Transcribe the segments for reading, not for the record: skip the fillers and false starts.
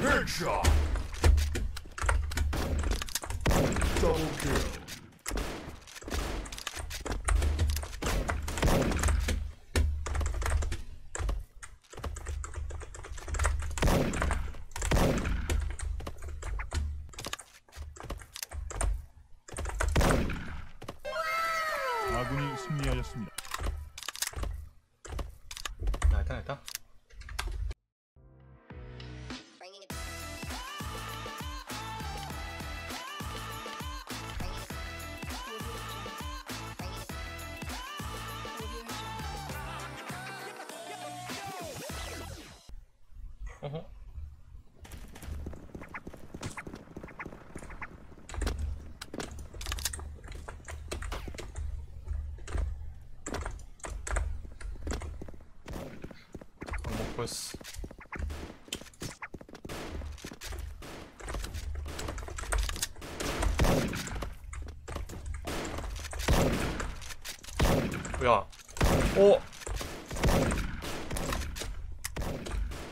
Headshot. Double kill. 아군이 승리하였습니다. 나였다. 어허. 뭐야? 오!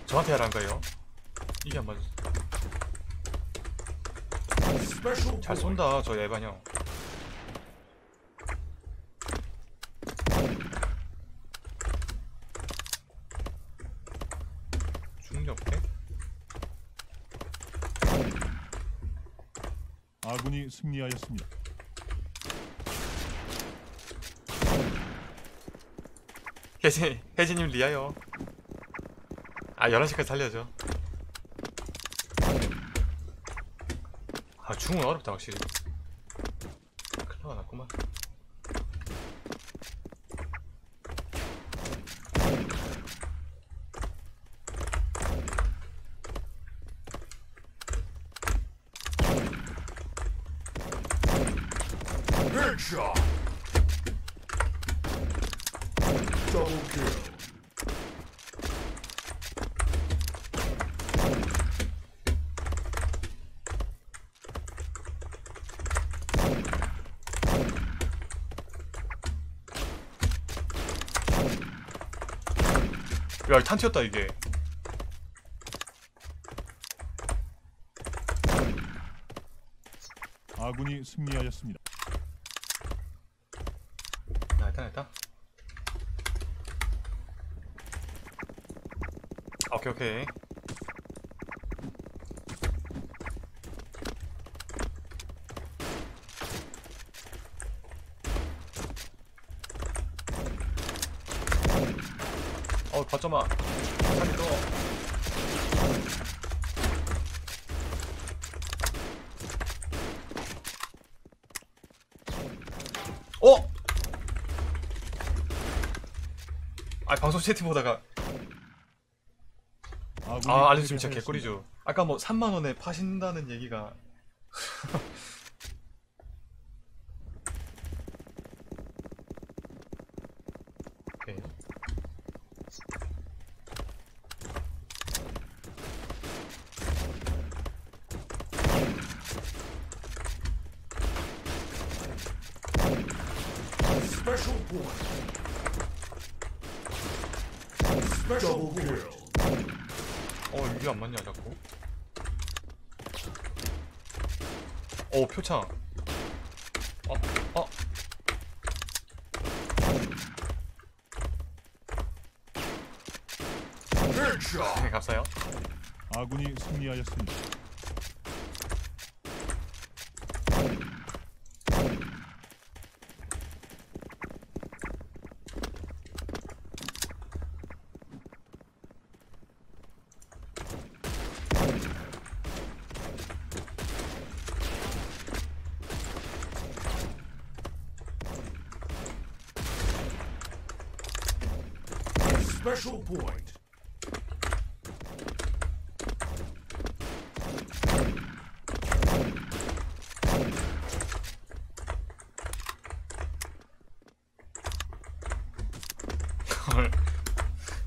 저한테 하란가요? 이게 안 맞았어. 잘 쏜다 저 예반 형. 아군이 승리하였습니다. 혜진님 리아요. 아 11시까지 살려줘. 아 중은 어렵다 확실히. 큰일가 났구만. Headshot. Double kill. 야, 탄 튀었다 이게. 아군이 승리하였습니다. 나였다. 오케이 오케이. 어 거점아. 살려. 어? 아 방송 채팅 보다가 아 알려주면 진짜 개꿀이죠. 아까 뭐 3만원에 파신다는 얘기가 오케이. 스페셜 보이 더블 킬. 어 이게 안 맞냐 자꾸. 어 표창. 어. 네, 감사해요. 아군이 승리하였습니다. Special point.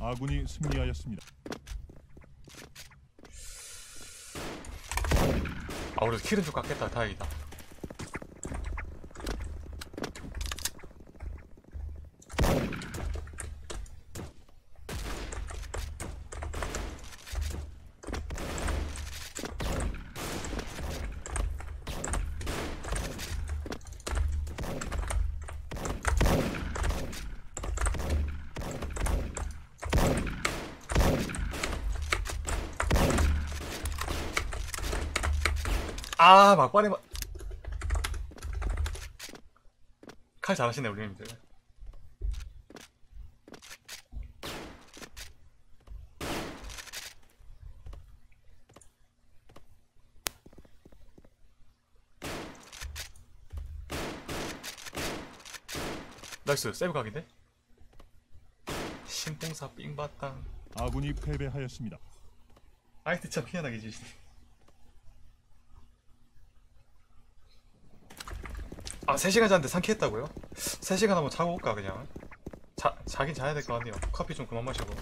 아군이 승리하였습니다. 아 그래도 킬은 좀 깎겠다. 다행이다. 아, 막판에 막 칼 잘하시네 우리 형님들. 나이스 세이브 각인데? 신봉사 삥바땅. 아군이 패배하였습니다. 아이트 참 희한하게 지시네. 아 3시간 잤는데 3킬 했다고요? 3시간 한번 자고 올까 그냥? 자긴 자야 될 것 같네요. 커피 좀 그만 마셔봐.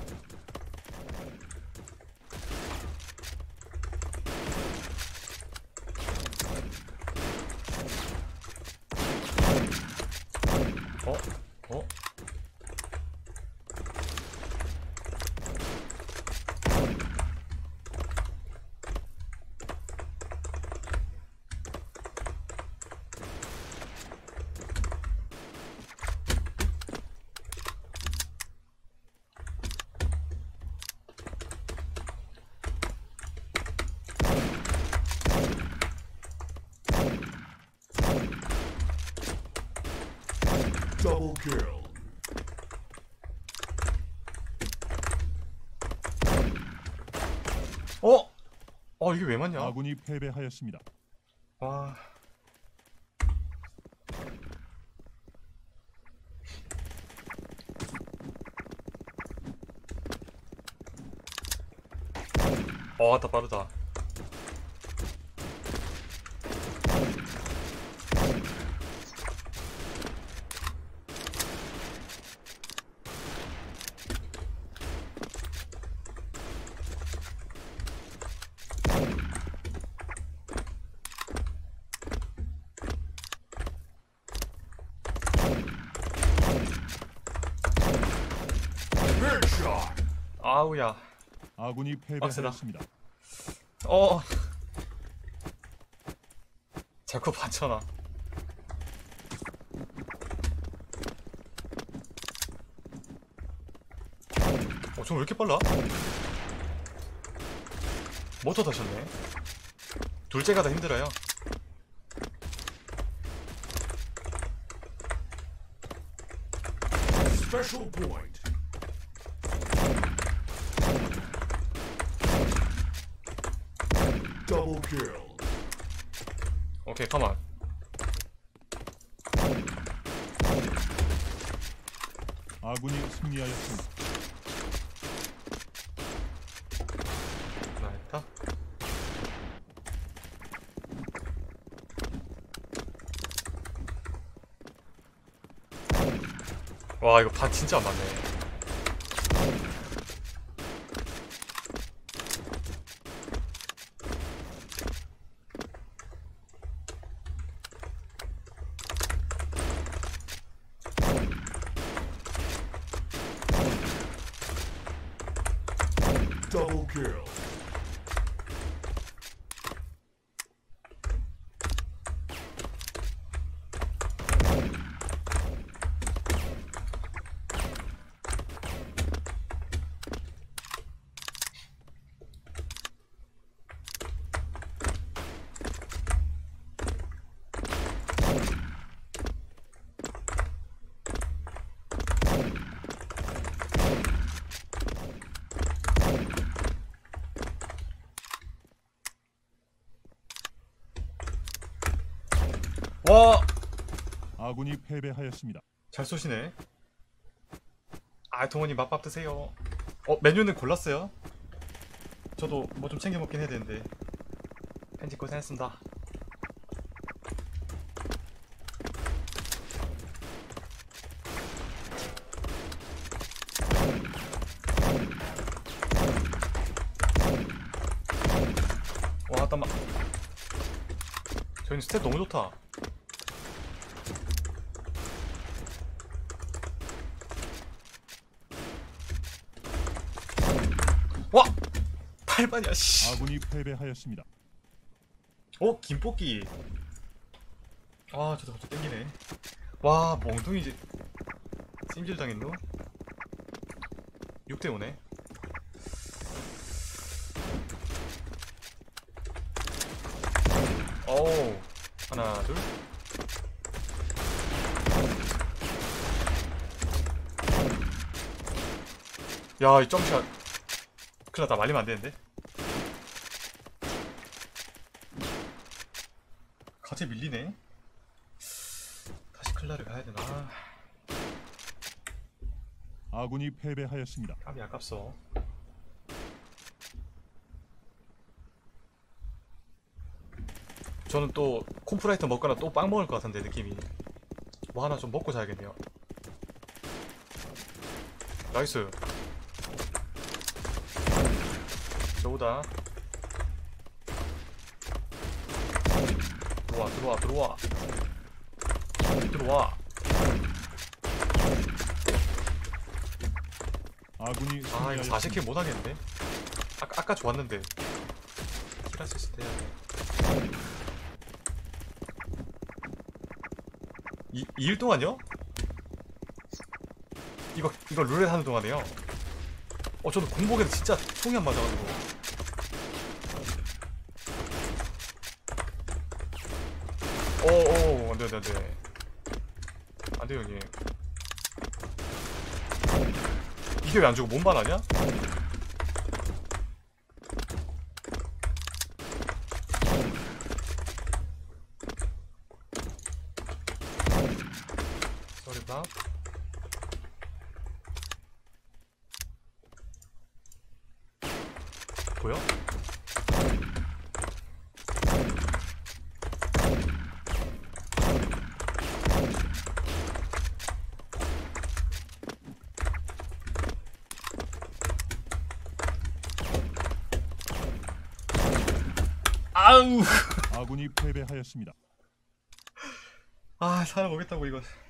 어? 어 이게 왜 맞냐? 아군이 패배하였습니다. 와. 와, 다 빠르다. 아우야. 아군이 패배했습니다. 어. 자꾸 받쳐놔. 어, 저 왜 이렇게 빨라? 모터 다셨네. 둘째가 더 힘들어요. 스페셜 포인트. 오케이, 컴온. 아군이 승리하였습니다. 나했다. 와, 이거 반 진짜 안 맞네. 와! 아군이 패배하였습니다. 잘 쏘시네. 아, 동원님 맛밥 드세요. 어, 메뉴는 골랐어요? 저도 뭐 좀 챙겨 먹긴 해야 되는데. 편집 고생했습니다. 와, 땀 막. 저희는 스탯 너무 좋다. 할만이야, 씨. 아군이 패배하였습니다. 어? 김뽑기. 아, 저도 갑자기 땡기네. 와, 멍둥이지. 찜질 당했노? 6대5네. 어우. 하나, 둘. 야, 이 점샷. 큰일 났다. 말리면 안 되는데. 같이 밀리네. 다시 클라를 가야 되나? 아군이 패배하였습니다. 감이 아깝소. 저는 또 콤프라이터 먹거나 또 빵 먹을 것 같은데 느낌이. 뭐 하나 좀 먹고 자야겠네요. 나이스. 저우다. 들어와 들어와 들어와 들어와. 아군이 아 이거 40킬 못하겠는데? 아까 좋았는데 킬 할 수 있을 때 해야돼. 2일 동안요? 이거 룰렛 하는 동안에요. 저도 공복에도 진짜 총이 안 맞아가지고. 오오 안돼 안돼 안돼 안돼 형님. 이게 왜 안 주고 몸만 하냐? 소리가 보여? 아우. 아군이 패배하였습니다. 아, 살아보겠다고 이거.